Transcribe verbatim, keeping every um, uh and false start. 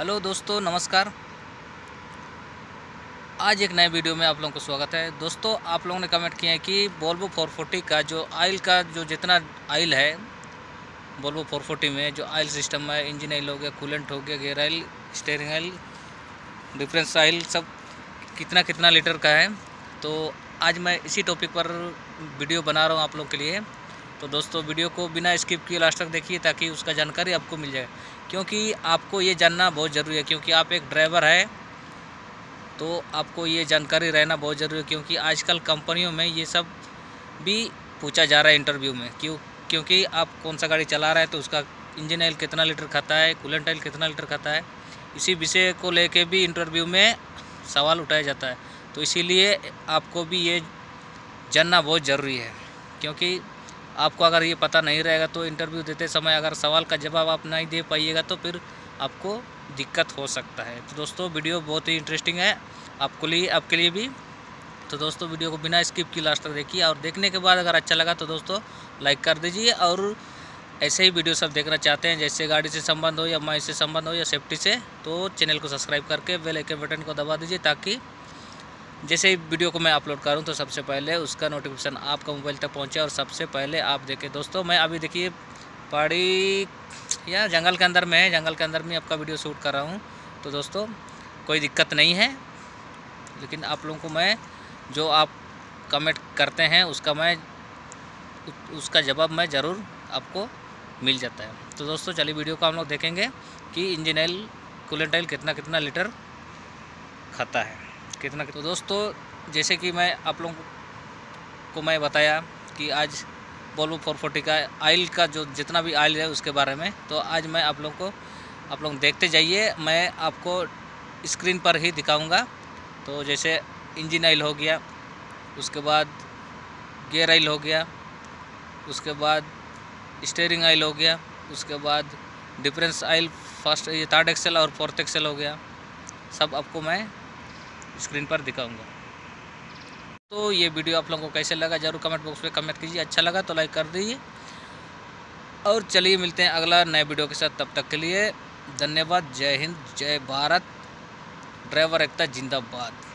Hello दोस्तों, नमस्कार। आज एक नए वीडियो में आप लोगों को स्वागत है। दोस्तों, आप लोगों ने कमेंट किया है कि वोल्वो फोर फोर्टी का जो आयल का जो जितना आयल है वोल्वो फोर फोर्टी में जो आयल सिस्टम है, इंजन आयल हो गया, कूलेंट हो गया, gear oil, steering oil, difference oil, सब कितना कितना लीटर का है। तो आज मैं इसी टॉपिक पर वीडियो बना रहा हूँ आप लोग के लिए। तो दोस्तों, वीडियो को बिना स्किप किए लास्ट तक देखिए ताकि उसका जानकारी आपको मिल जाए, क्योंकि आपको ये जानना बहुत ज़रूरी है, क्योंकि आप एक ड्राइवर है तो आपको ये जानकारी रहना बहुत ज़रूरी है। क्योंकि आजकल कंपनियों में ये सब भी पूछा जा रहा है इंटरव्यू में, क्यों क्योंकि आप कौन सा गाड़ी चला रहा है, तो उसका इंजन ऑयल कितना लीटर खाता है, कूलेंट ऑयल कितना लीटर खाता है, इसी विषय को लेके भी इंटरव्यू में सवाल उठाया जाता है। तो इसीलिए आपको भी ये जानना बहुत ज़रूरी है, क्योंकि आपको अगर ये पता नहीं रहेगा तो इंटरव्यू देते समय अगर सवाल का जवाब आप नहीं दे पाइएगा तो फिर आपको दिक्कत हो सकता है। तो दोस्तों, वीडियो बहुत ही इंटरेस्टिंग है आपके लिए आपके लिए भी। तो दोस्तों, वीडियो को बिना स्किप किए लास्ट तक देखिए, और देखने के बाद अगर अच्छा लगा तो दोस्तों लाइक कर दीजिए। और ऐसे ही वीडियो सब देखना चाहते हैं, जैसे गाड़ी से संबंध हो या माइक से संबंध हो या सेफ्टी से, तो चैनल को सब्सक्राइब करके बेल आइकन बटन को दबा दीजिए, ताकि जैसे ही वीडियो को मैं अपलोड करूं तो सबसे पहले उसका नोटिफिकेशन आपका मोबाइल तक पहुंचे और सबसे पहले आप देखें। दोस्तों, मैं अभी देखिए पहाड़ी या जंगल के अंदर में है, जंगल के अंदर में आपका वीडियो शूट कर रहा हूँ। तो दोस्तों, कोई दिक्कत नहीं है, लेकिन आप लोगों को मैं जो आप कमेंट करते हैं उसका मैं उसका जवाब मैं ज़रूर आपको मिल जाता है। तो दोस्तों, चलिए वीडियो को हम लोग देखेंगे कि इंजन ऑयल, कूलेंट ऑयल कितना कितना लीटर खाता है, कितना। तो दोस्तों, जैसे कि मैं आप लोगों को मैं बताया कि आज वोल्वो फोर फोर्टी का आयल का जो जितना भी आयल है उसके बारे में, तो आज मैं आप लोगों को आप लोग देखते जाइए, मैं आपको स्क्रीन पर ही दिखाऊंगा। तो जैसे इंजन ऑयल हो गया, उसके बाद गियर ऑयल हो गया, उसके बाद स्टीयरिंग ऑयल हो गया, उसके बाद डिफरेंस ऑयल, फर्स्ट ये थर्ड एक्सेल और फोर्थ एक्सेल हो गया, सब आपको मैं स्क्रीन पर दिखाऊंगा। तो ये वीडियो आप लोगों को कैसे लगा जरूर कमेंट बॉक्स में कमेंट कीजिए, अच्छा लगा तो लाइक कर दीजिए। और चलिए मिलते हैं अगला नए वीडियो के साथ, तब तक के लिए धन्यवाद। जय हिंद, जय भारत, ड्राइवर एकता जिंदाबाद।